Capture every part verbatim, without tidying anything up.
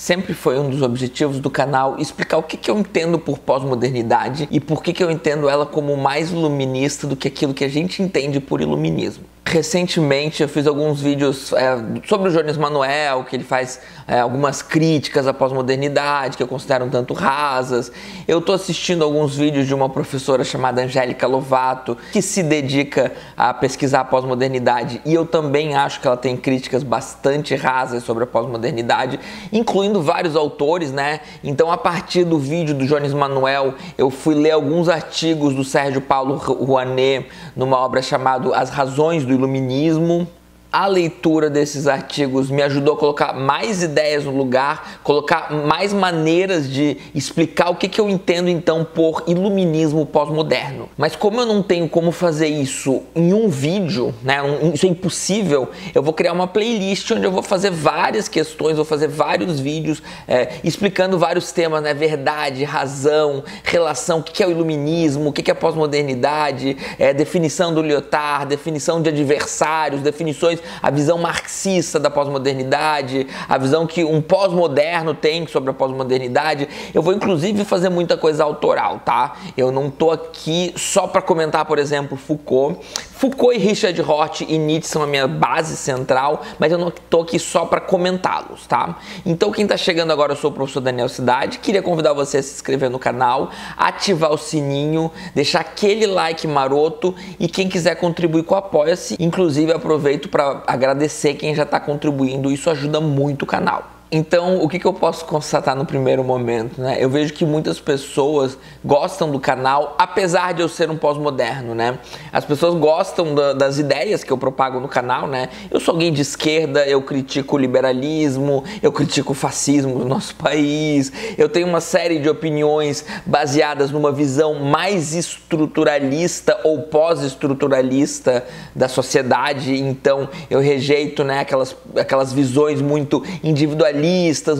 sempre foi um dos objetivos do canal explicar o que, que eu entendo por pós-modernidade e por que, que eu entendo ela como mais iluminista do que aquilo que a gente entende por iluminismo. Recentemente eu fiz alguns vídeos é, sobre o Jones Manuel, que ele faz é, algumas críticas à pós-modernidade, que eu considero um tanto rasas. Eu estou assistindo alguns vídeos de uma professora chamada Angélica Lovato, que se dedica a pesquisar a pós-modernidade, e eu também acho que ela tem críticas bastante rasas sobre a pós-modernidade, incluindo vários autores, né? Então, a partir do vídeo do Jones Manuel, eu fui ler alguns artigos do Sérgio Paulo Rouanet, numa obra chamada As Razões do Iluminismo. A leitura desses artigos me ajudou a colocar mais ideias no lugar, colocar mais maneiras de explicar o que, que eu entendo então por iluminismo pós-moderno. Mas como eu não tenho como fazer isso em um vídeo, né, um, isso é impossível, eu vou criar uma playlist onde eu vou fazer várias questões, vou fazer vários vídeos é, explicando vários temas, né, verdade, razão, relação, o que, que é o iluminismo, o que, que é pós-modernidade, é, definição do Lyotard, definição de adversários, definições, a visão marxista da pós-modernidade, a visão que um pós-moderno tem sobre a pós-modernidade. Eu vou inclusive fazer muita coisa autoral, tá? Eu não tô aqui só para comentar, por exemplo, Foucault. Foucault e Richard Rorty e Nietzsche são a minha base central, mas eu não tô aqui só para comentá-los, tá? Então, quem tá chegando agora, eu sou o professor Daniel Cidade, queria convidar você a se inscrever no canal, ativar o sininho, deixar aquele like maroto, e quem quiser contribuir com o Apoia-se, inclusive aproveito para agradecer quem já está contribuindo, isso ajuda muito o canal. Então, o que, que eu posso constatar no primeiro momento, né? Eu vejo que muitas pessoas gostam do canal, apesar de eu ser um pós-moderno, né? As pessoas gostam da, das ideias que eu propago no canal, né? Eu sou alguém de esquerda, eu critico o liberalismo, eu critico o fascismo do nosso país, eu tenho uma série de opiniões baseadas numa visão mais estruturalista ou pós-estruturalista da sociedade. Então, eu rejeito, né, aquelas, aquelas visões muito individualistas,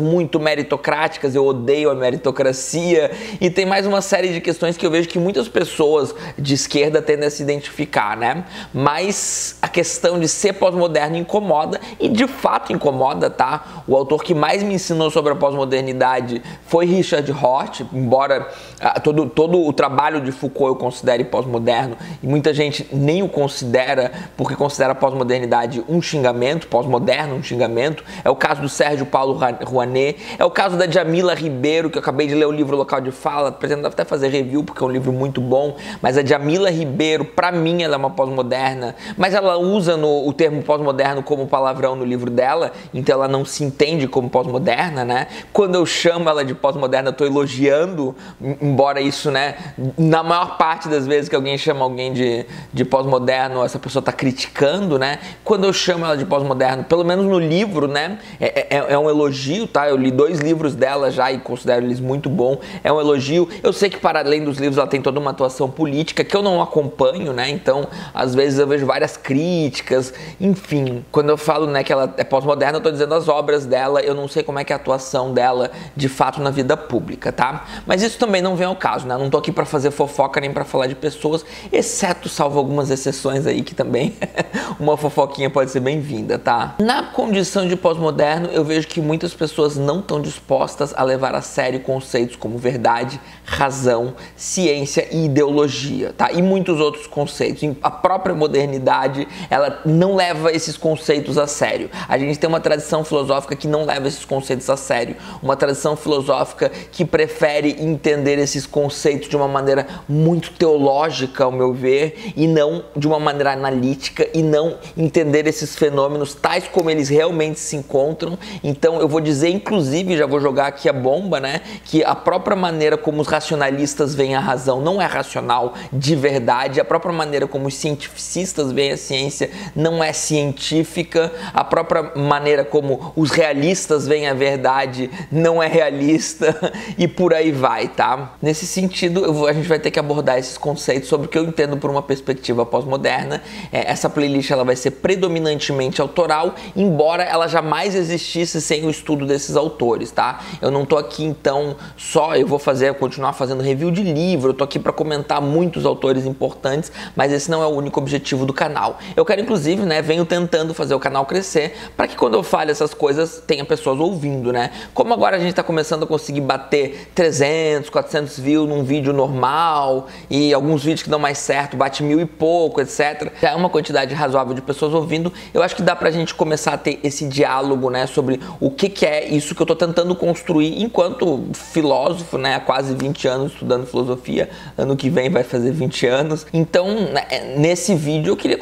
muito meritocráticas, eu odeio a meritocracia, e tem mais uma série de questões que eu vejo que muitas pessoas de esquerda tendem a se identificar, né? Mas a questão de ser pós-moderno incomoda, e de fato incomoda, tá? O autor que mais me ensinou sobre a pós-modernidade foi Richard Rorty, embora ah, todo, todo o trabalho de Foucault eu considere pós-moderno, e muita gente nem o considera, porque considera a pós-modernidade um xingamento, pós-moderno um xingamento. É o caso do Sérgio Paulo Rouanet, é o caso da Djamila Ribeiro, que eu acabei de ler o livro Local de Fala, pretendo até fazer review porque é um livro muito bom, mas a Djamila Ribeiro, pra mim, ela é uma pós-moderna, mas ela usa no, o termo pós-moderno como palavrão no livro dela, então ela não se entende como pós-moderna, né? Quando eu chamo ela de pós-moderna, eu tô elogiando, embora isso, né, na maior parte das vezes que alguém chama alguém de, de pós-moderno, essa pessoa tá criticando, né? Quando eu chamo ela de pós-moderno, pelo menos no livro, né, é, é, é um elogio, tá? Eu li dois livros dela já e considero eles muito bom. É um elogio. Eu sei que, para além dos livros, ela tem toda uma atuação política que eu não acompanho, né? Então, às vezes eu vejo várias críticas. Enfim, quando eu falo, né, que ela é pós-moderna, eu tô dizendo as obras dela. Eu não sei como é que é a atuação dela, de fato, na vida pública, tá? Mas isso também não vem ao caso, né? Eu não tô aqui pra fazer fofoca nem pra falar de pessoas, exceto, salvo algumas exceções aí, que também uma fofoquinha pode ser bem-vinda, tá? Na condição de pós-moderno, eu vejo que muitas pessoas não estão dispostas a levar a sério conceitos como verdade, razão, ciência e ideologia, tá? E muitos outros conceitos. A própria modernidade, ela não leva esses conceitos a sério. A gente tem uma tradição filosófica que não leva esses conceitos a sério, uma tradição filosófica que prefere entender esses conceitos de uma maneira muito teológica, ao meu ver, e não de uma maneira analítica, e não entender esses fenômenos tais como eles realmente se encontram. Então eu vou dizer, inclusive, já vou jogar aqui a bomba, né, que a própria maneira como os racionalistas veem a razão não é racional de verdade, a própria maneira como os cientificistas veem a ciência não é científica, a própria maneira como os realistas veem a verdade não é realista, e por aí vai, tá? Nesse sentido, eu vou, a gente vai ter que abordar esses conceitos sobre o que eu entendo por uma perspectiva pós-moderna. É, essa playlist ela vai ser predominantemente autoral, embora ela jamais existisse sem o o estudo desses autores, tá? Eu não tô aqui, então, só eu vou fazer, continuar fazendo review de livro, eu tô aqui para comentar muitos autores importantes, mas esse não é o único objetivo do canal. Eu quero, inclusive, né, venho tentando fazer o canal crescer para que quando eu fale essas coisas, tenha pessoas ouvindo, né? Como agora a gente tá começando a conseguir bater trezentos, quatrocentos views num vídeo normal, e alguns vídeos que dão mais certo, bate mil e pouco, etcétera. Já é uma quantidade razoável de pessoas ouvindo, eu acho que dá pra gente começar a ter esse diálogo, né, sobre o que que é isso que eu tô tentando construir enquanto filósofo, né, há quase vinte anos estudando filosofia, ano que vem vai fazer vinte anos. Então, nesse vídeo eu queria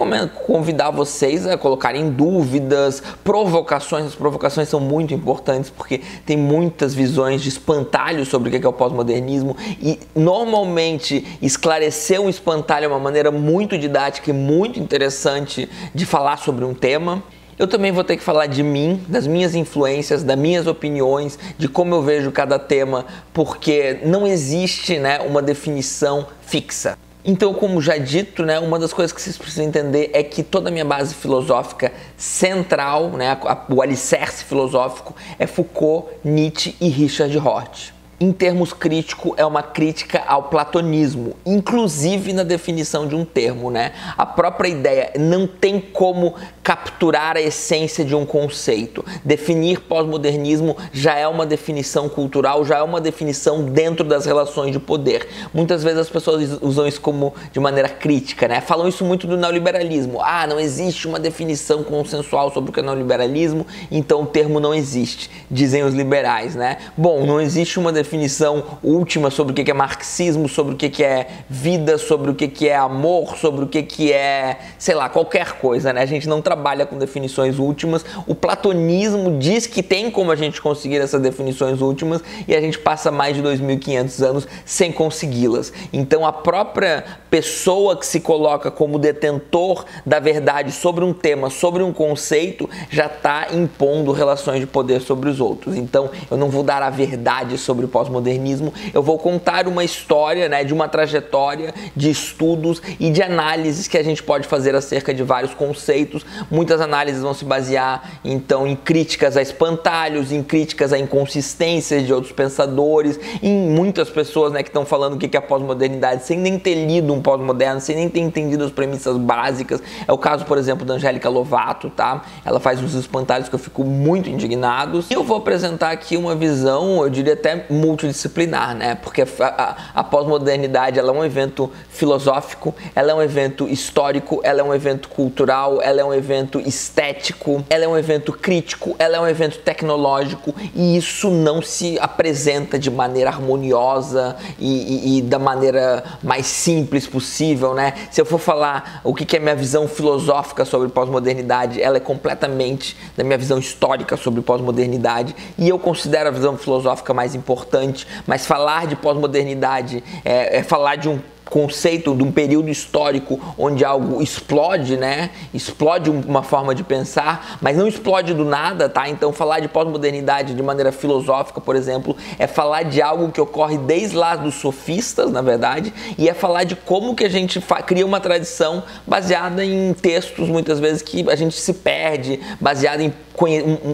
convidar vocês a colocarem dúvidas, provocações, as provocações são muito importantes porque tem muitas visões de espantalho sobre o que é o pós-modernismo e normalmente esclarecer um espantalho é uma maneira muito didática e muito interessante de falar sobre um tema. Eu também vou ter que falar de mim, das minhas influências, das minhas opiniões, de como eu vejo cada tema, porque não existe, né, uma definição fixa. Então, como já dito, né, uma das coisas que vocês precisam entender é que toda a minha base filosófica central, né, a, o alicerce filosófico, é Foucault, Nietzsche e Richard Rorty. Em termos críticos, é uma crítica ao platonismo, inclusive na definição de um termo, né? A própria ideia não tem como capturar a essência de um conceito. Definir pós-modernismo já é uma definição cultural, já é uma definição dentro das relações de poder. Muitas vezes as pessoas usam isso como de maneira crítica, né? Falam isso muito do neoliberalismo. Ah, não existe uma definição consensual sobre o que é neoliberalismo, então o termo não existe, dizem os liberais, né? Bom, não existe uma definição definição última sobre o que é marxismo, sobre o que é vida, sobre o que é amor, sobre o que é, sei lá, qualquer coisa, né? A gente não trabalha com definições últimas. O platonismo diz que tem como a gente conseguir essas definições últimas e a gente passa mais de dois mil e quinhentos anos sem consegui-las. Então a própria pessoa que se coloca como detentor da verdade sobre um tema, sobre um conceito, já está impondo relações de poder sobre os outros. Então eu não vou dar a verdade sobre o pós-modernismo, eu vou contar uma história, né, de uma trajetória de estudos e de análises que a gente pode fazer acerca de vários conceitos. Muitas análises vão se basear, então, em críticas a espantalhos, em críticas a inconsistências de outros pensadores, em muitas pessoas, né, que estão falando o que é a pós-modernidade sem nem ter lido um pós-moderno, sem nem ter entendido as premissas básicas. É o caso, por exemplo, da Angélica Lovato, tá? Ela faz uns espantalhos que eu fico muito indignado. E eu vou apresentar aqui uma visão, eu diria até multidisciplinar, né? Porque a, a, a pós-modernidade, ela é um evento filosófico, ela é um evento histórico, ela é um evento cultural, ela é um evento estético, ela é um evento crítico, ela é um evento tecnológico e isso não se apresenta de maneira harmoniosa e, e, e da maneira mais simples possível, né? Se eu for falar o que, que é minha visão filosófica sobre pós-modernidade, ela é completamente da minha visão histórica sobre pós-modernidade e eu considero a visão filosófica mais importante importante, mas falar de pós-modernidade é, é falar de um conceito, de um período histórico onde algo explode, né? Explode uma forma de pensar, mas não explode do nada, tá? Então falar de pós-modernidade de maneira filosófica, por exemplo, é falar de algo que ocorre desde lá dos sofistas, na verdade, e é falar de como que a gente cria uma tradição baseada em textos, muitas vezes, que a gente se perde, baseada em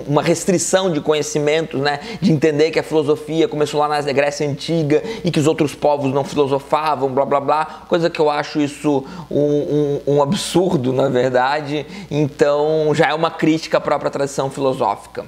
uma restrição de conhecimentos, né? De entender que a filosofia começou lá na Grécia Antiga e que os outros povos não filosofavam, blá, blá, blá, coisa que eu acho isso um, um, um absurdo, na verdade. Então já é uma crítica à própria tradição filosófica.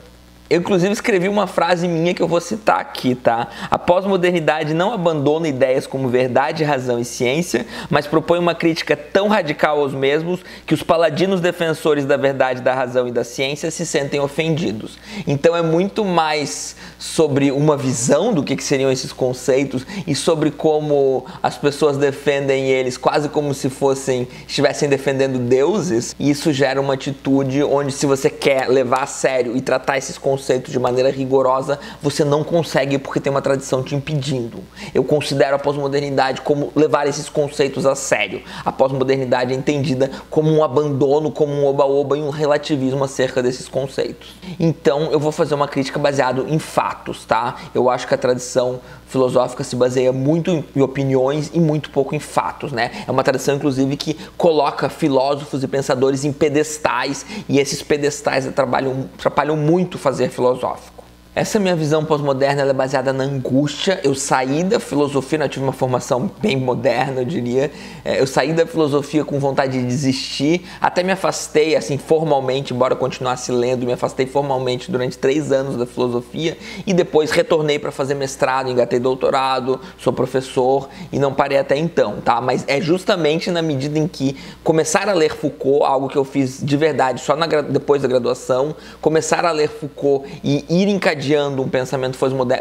Eu, inclusive, escrevi uma frase minha que eu vou citar aqui, tá? A pós-modernidade não abandona ideias como verdade, razão e ciência, mas propõe uma crítica tão radical aos mesmos que os paladinos defensores da verdade, da razão e da ciência se sentem ofendidos. Então é muito mais sobre uma visão do que, que seriam esses conceitos e sobre como as pessoas defendem eles quase como se fossem, estivessem defendendo deuses. E isso gera uma atitude onde, se você quer levar a sério e tratar esses conceitos conceito de maneira rigorosa, você não consegue porque tem uma tradição te impedindo. Eu considero a pós-modernidade como levar esses conceitos a sério. A pós-modernidade é entendida como um abandono, como um oba-oba e um relativismo acerca desses conceitos. Então eu vou fazer uma crítica baseada em fatos, tá? Eu acho que a tradição filosófica se baseia muito em opiniões e muito pouco em fatos, né? É uma tradição, inclusive, que coloca filósofos e pensadores em pedestais e esses pedestais atrapalham, atrapalham muito fazer filosófico. Essa minha visão pós-moderna é baseada na angústia. Eu saí da filosofia, eu tive uma formação bem moderna, eu diria. Eu saí da filosofia com vontade de desistir, até me afastei, assim, formalmente, embora eu continuasse lendo, me afastei formalmente durante três anos da filosofia e depois retornei para fazer mestrado, engatei doutorado, sou professor e não parei até então, tá? Mas é justamente na medida em que começar a ler Foucault, algo que eu fiz de verdade só na, depois da graduação, começar a ler Foucault e ir encadeando um pensamento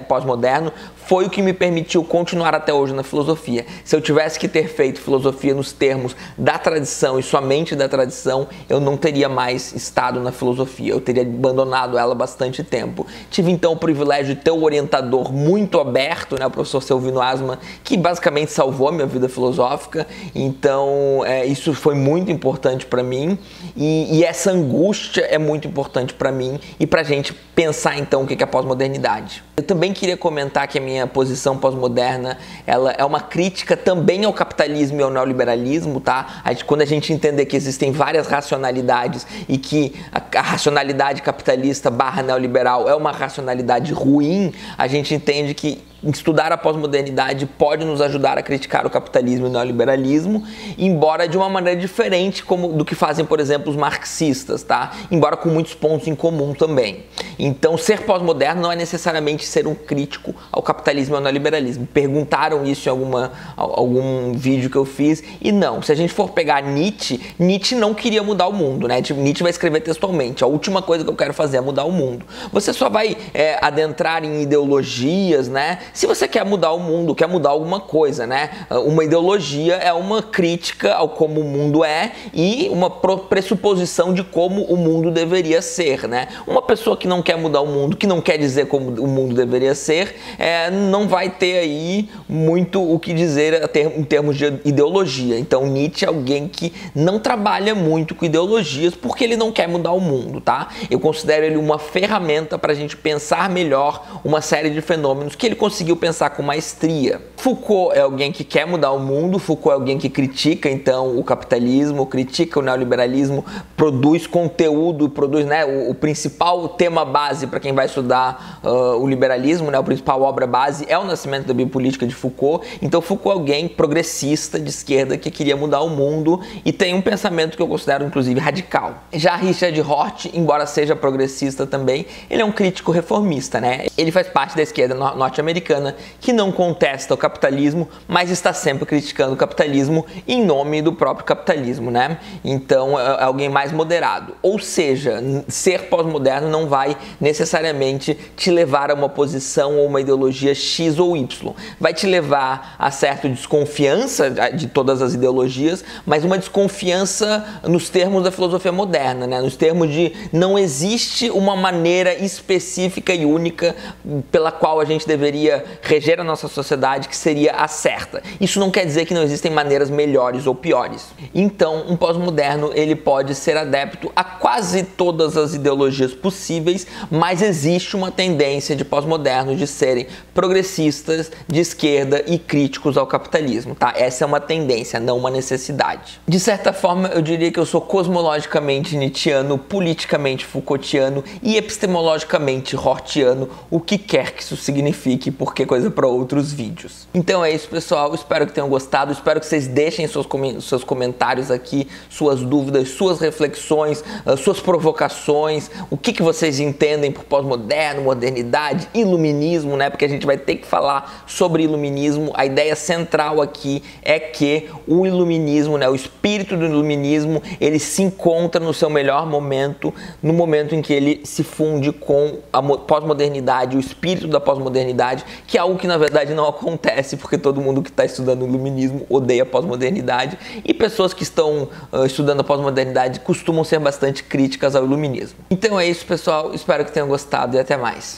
pós-moderno foi o que me permitiu continuar até hoje na filosofia. Se eu tivesse que ter feito filosofia nos termos da tradição e somente da tradição, eu não teria mais estado na filosofia, eu teria abandonado ela há bastante tempo. Tive então o privilégio de ter um orientador muito aberto, né, o professor Celvino Asma, que basicamente salvou a minha vida filosófica, então é, isso foi muito importante para mim e, e essa angústia é muito importante para mim e para a gente pensar então o que é a pós-modernidade. Eu também queria comentar que a minha posição pós-moderna ela é uma crítica também ao capitalismo e ao neoliberalismo, tá? A gente, quando a gente entender que existem várias racionalidades e que a, a racionalidade capitalista barra neoliberal é uma racionalidade ruim, a gente entende que estudar a pós-modernidade pode nos ajudar a criticar o capitalismo e o neoliberalismo, embora de uma maneira diferente como do que fazem, por exemplo, os marxistas, tá? Embora com muitos pontos em comum também. Então, ser pós-moderno não é necessariamente ser um crítico ao capitalismo e ao neoliberalismo. Perguntaram isso em alguma, algum vídeo que eu fiz, e não. Se a gente for pegar Nietzsche, Nietzsche não queria mudar o mundo, né? Nietzsche vai escrever textualmente, a última coisa que eu quero fazer é mudar o mundo. Você só vai é, adentrar em ideologias, né? Se você quer mudar o mundo, quer mudar alguma coisa, né? Uma ideologia é uma crítica ao como o mundo é e uma pressuposição de como o mundo deveria ser, né? Uma pessoa que não quer mudar o mundo, que não quer dizer como o mundo deveria ser, é, não vai ter aí muito o que dizer em termos de ideologia. Então Nietzsche é alguém que não trabalha muito com ideologias porque ele não quer mudar o mundo, tá? Eu considero ele uma ferramenta para a gente pensar melhor uma série de fenômenos que ele conseguiu conseguiu pensar com maestria. Foucault é alguém que quer mudar o mundo, Foucault é alguém que critica então o capitalismo, critica o neoliberalismo, produz conteúdo, produz, né, o, o principal tema base para quem vai estudar uh, o liberalismo, né, a principal obra base é o Nascimento da Biopolítica de Foucault. Então Foucault é alguém progressista de esquerda que queria mudar o mundo e tem um pensamento que eu considero inclusive radical. Já Richard Rorty, embora seja progressista também, ele é um crítico reformista, né? Ele faz parte da esquerda norte-americana que não contesta o capitalismo, mas está sempre criticando o capitalismo em nome do próprio capitalismo, né? Então é alguém mais moderado. Ou seja, ser pós-moderno não vai necessariamente te levar a uma posição ou uma ideologia X ou Y. Vai te levar a certa desconfiança de todas as ideologias, mas uma desconfiança nos termos da filosofia moderna, né? Nos termos de não existe uma maneira específica e única pela qual a gente deveria reger a nossa sociedade, que seria a certa. Isso não quer dizer que não existem maneiras melhores ou piores. Então, um pós-moderno, ele pode ser adepto a quase todas as ideologias possíveis, mas existe uma tendência de pós-modernos de serem progressistas, de esquerda e críticos ao capitalismo, tá? Essa é uma tendência, não uma necessidade. De certa forma, eu diria que eu sou cosmologicamente nietzschiano, politicamente foucaultiano e epistemologicamente rortiano, o que quer que isso signifique, porque coisa para outros vídeos. Então é isso, pessoal. Espero que tenham gostado. Espero que vocês deixem seus, com seus comentários aqui, suas dúvidas, suas reflexões, uh, suas provocações, o que, que vocês entendem por pós-moderno, modernidade, iluminismo, né? Porque a gente vai ter que falar sobre iluminismo. A ideia central aqui é que o iluminismo, né, o espírito do iluminismo, ele se encontra no seu melhor momento, no momento em que ele se funde com a pós-modernidade, o espírito da pós-modernidade, que é algo que na verdade não acontece, porque todo mundo que está estudando iluminismo odeia a pós-modernidade e pessoas que estão uh, estudando a pós-modernidade costumam ser bastante críticas ao iluminismo. Então é isso, pessoal. Espero que tenham gostado e até mais.